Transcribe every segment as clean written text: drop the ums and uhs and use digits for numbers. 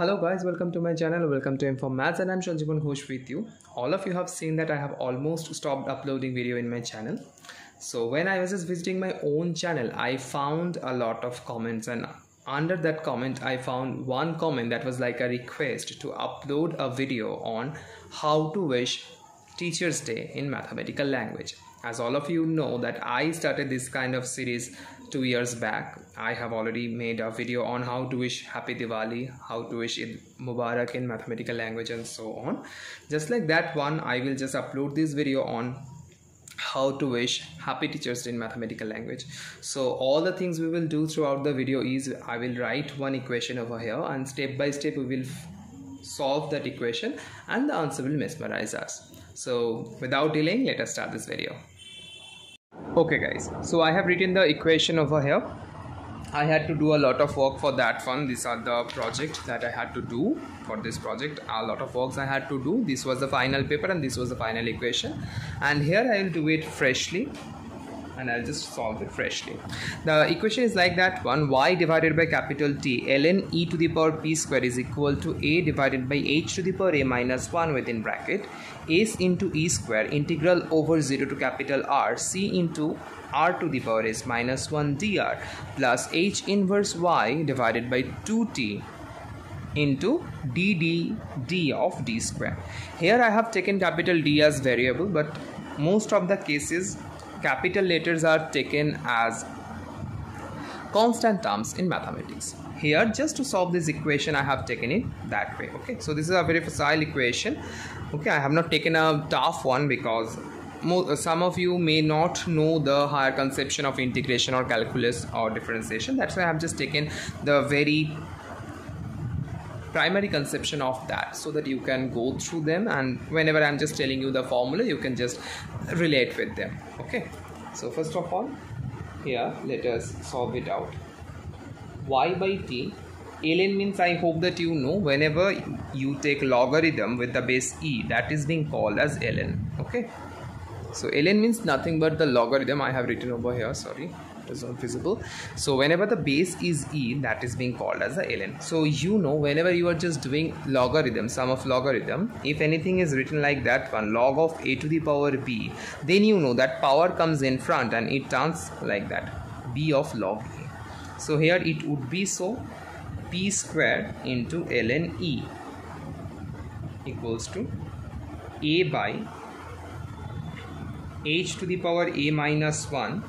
Hello guys, welcome to my channel, welcome to Inform Maths, and I'm Shanjivan Ghosh with you. All of you have seen that I have almost stopped uploading video in my channel. So when I was just visiting my own channel, I found a lot of comments, and under that comment I found one comment that was like a request to upload a video on how to wish Teachers' Day in mathematical language. As all of you know that I started this kind of series 2 years back. I have already made a video on how to wish Happy Diwali, how to wish Mubarak in mathematical language, and so on. Just like that one, I will just upload this video on how to wish Happy Teachers Day in mathematical language. So all the things we will do throughout the video is I will write one equation over here, and step by step we will solve that equation, and the answer will mesmerize us. So without delaying, let us start this video. Okay guys, so I have written the equation over here. I had to do a lot of work for that one. These are the projects that I had to do for this project. A lot of works I had to do. This was the final paper and this was the final equation. And here I will do it freshly, and I'll just solve it freshly. The equation is like that one. Y divided by capital T ln e to the power p square is equal to a divided by h to the power a minus 1 within bracket. S into e square integral over 0 to capital R c into r to the power s minus 1 dr plus h inverse y divided by 2t into d d d of d square. Here I have taken capital D as variable, but most of the cases capital letters are taken as constant terms in mathematics. Here, just to solve this equation, I have taken it that way. Okay, so this is a very facile equation. Okay, I have not taken a tough one because some of you may not know the higher conception of integration or calculus or differentiation. That's why I have just taken the very primary conception of that, so that you can go through them, and whenever I'm just telling you the formula, you can just relate with them. Okay, so first of all, here let us solve it out. Y by t ln means, I hope that you know, whenever you take logarithm with the base e, that is being called as ln. Okay, so ln means nothing but the logarithm. I have written over here, sorry, is not visible. So whenever the base is e, that is being called as the ln. So you know, whenever you are just doing logarithm, sum of logarithm, if anything is written like that one, log of a to the power b, then you know that power comes in front and it turns like that, b of log a. So here it would be, so p squared into ln e equals to a by h to the power a minus 1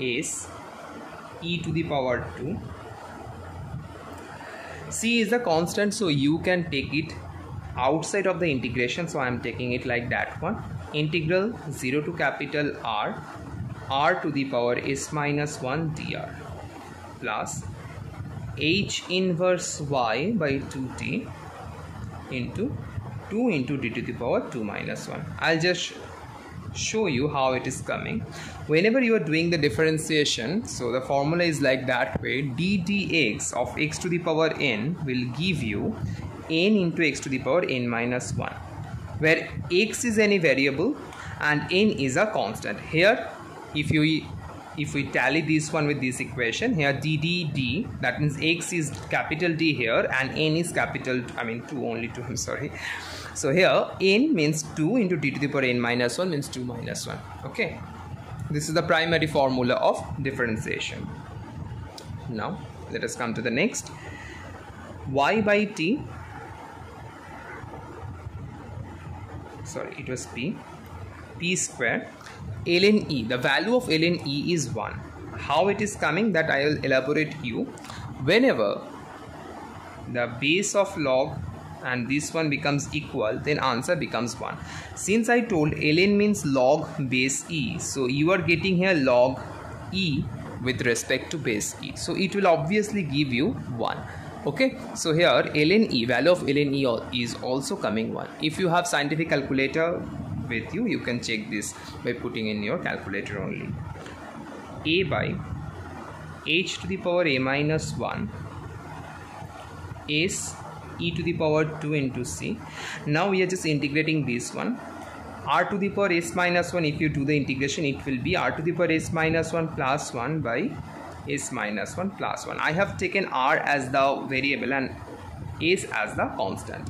is e to the power 2. C is the constant, so you can take it outside of the integration, so I am taking it like that one. Integral 0 to capital R to the power s minus 1 dr plus h inverse y by 2t into 2 into d to the power 2 minus 1. I'll just show you how it is coming. Whenever you are doing the differentiation, so the formula is like that way. d dx of x to the power n will give you n into x to the power n minus 1, where x is any variable and n is a constant. Here if we tally this one with this equation, here d d d, that means x is capital D here and n is capital, I mean 2, only 2, I'm sorry. So here n means 2 into d to the power n minus 1 means 2 minus 1. Okay, this is the primary formula of differentiation. Now let us come to the next. Y by t, sorry, it was p square ln e. The value of ln e is 1. How it is coming, that I will elaborate you. Whenever the base of log and this one becomes equal, then answer becomes 1. Since I told ln means log base e, so you are getting here log e with respect to base e, so it will obviously give you 1. Okay, so here ln e, value of ln e is also coming 1. If you have scientific calculator with you, you can check this by putting in your calculator only. A by h to the power a minus 1 is e to the power 2 into c. Now we are just integrating this one. R to the power s minus 1, if you do the integration, it will be r to the power s minus 1 plus 1 by is minus 1 plus 1. I have taken r as the variable and s as the constant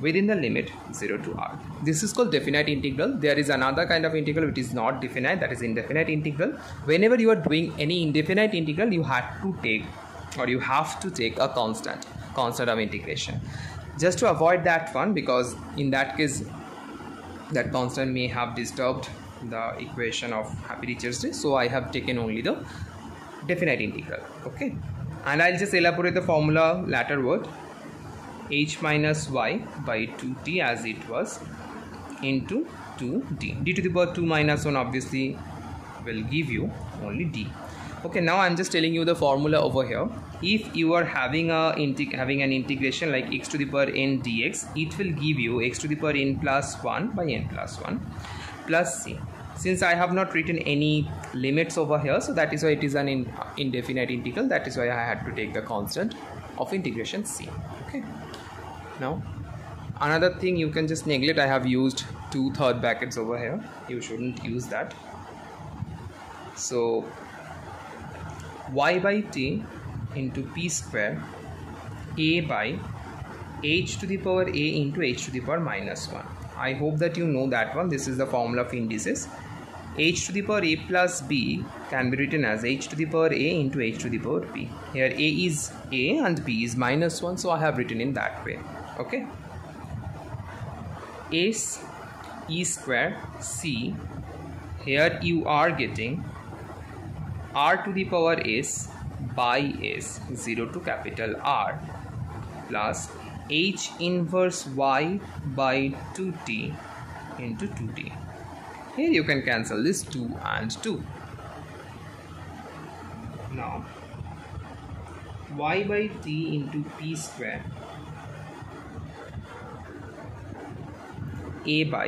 within the limit 0 to r. This is called definite integral. There is another kind of integral which is not definite, that is indefinite integral. Whenever you are doing any indefinite integral, you have to take a constant of integration. Just to avoid that one, because in that case that constant may have disturbed the equation of Happy Teachers Day, so I have taken only the definite integral. Okay, and I'll just elaborate the formula laterward. H minus y by 2t as it was into 2d. d to the power 2 minus 1 obviously will give you only d. Okay, now I'm just telling you the formula over here. If you are having an integration like x to the power n dx, it will give you x to the power n plus 1 by n plus 1 plus c. Since I have not written any limits over here, so that is why it is an indefinite integral. That is why I had to take the constant of integration c. Okay, now another thing you can just neglect, I have used 2/3 brackets over here. You shouldn't use that. So y by t into p square a by h to the power a into h to the power minus 1. I hope that you know that one. This is the formula of indices. H to the power a plus b can be written as h to the power a into h to the power b. Here a is a and b is minus 1, so I have written in that way. Okay, ace e square c, here you are getting r to the power s by s, 0 to capital R, plus h inverse y by 2t into 2t. Here you can cancel this 2 and 2. Now y by t into p square a by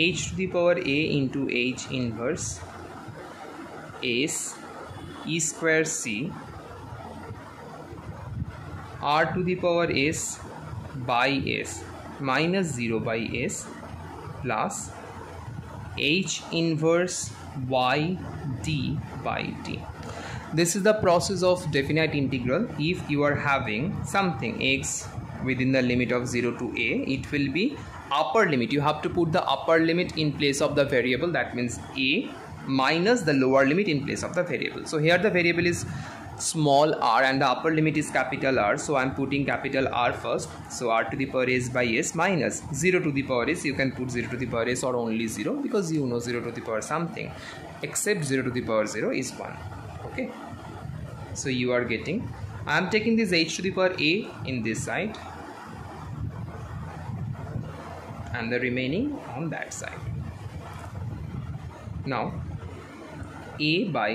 h to the power a into h inverse ace e square c r to the power s by s minus 0 by s plus h inverse y d by d. This is the process of definite integral. If you are having something x within the limit of 0 to a, it will be upper limit. You have to put the upper limit in place of the variable, that means a minus the lower limit in place of the variable. So here the variable is small r and the upper limit is capital R, so I'm putting capital R first. So r to the power s by s minus 0 to the power s. You can put 0 to the power s or only 0, because you know 0 to the power something except 0 to the power 0 is 1. Okay, so you are getting, I'm taking this h to the power a in this side and the remaining on that side. Now a by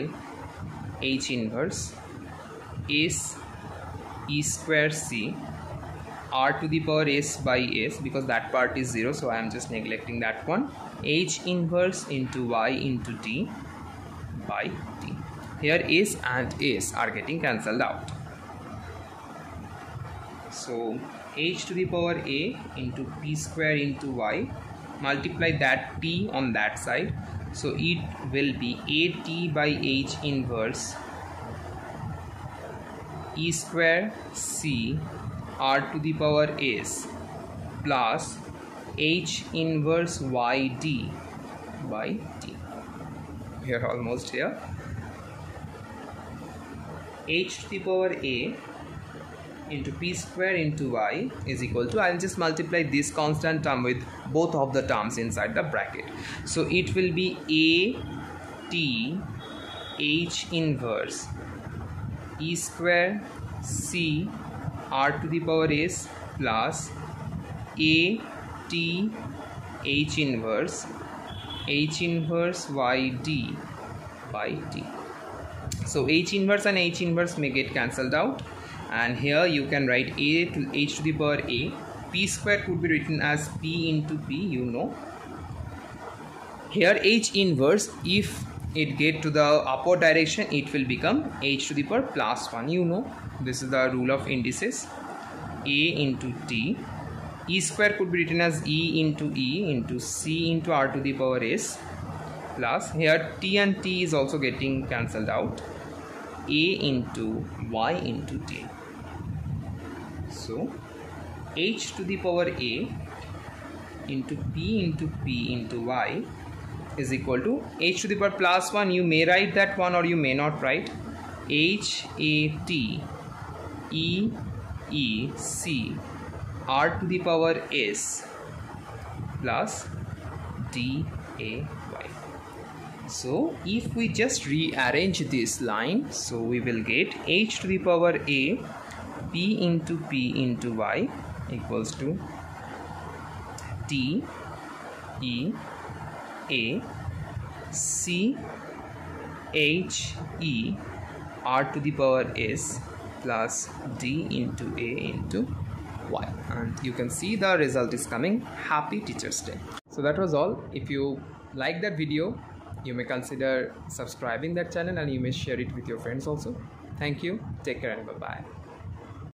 h inverse is e square c r to the power s by s, because that part is 0, so I am just neglecting that one, h inverse into y into d by d. Here s and s are getting cancelled out, so h to the power a into p square into y, multiply that t on that side, so it will be at by h inverse e square c r to the power s plus h inverse y d by d. We are almost here. H to the power a into p square into y is equal to, I'll just multiply this constant term with both of the terms inside the bracket, so it will be a t h inverse e square c r to the power s plus a t h inverse y d by d. So h inverse and h inverse may get cancelled out, and here you can write a to h to the power a. P square could be written as p into p, you know. Here h inverse, if it get to the upward direction, it will become h to the power plus 1, you know. This is the rule of indices. A into t. E square could be written as e into c into r to the power s plus, here t and t is also getting cancelled out, a into y into t. So h to the power a into p into y is equal to h to the power plus 1. You may write that one or you may not write. H a t e e c r to the power s plus d a y. So if we just rearrange this line, so we will get h to the power a p into y equals to t e a c h e r to the power s plus d into a into y. And you can see the result is coming. Happy Teachers' Day. So that was all. If you like that video, you may consider subscribing that channel and you may share it with your friends also. Thank you. Take care and bye-bye.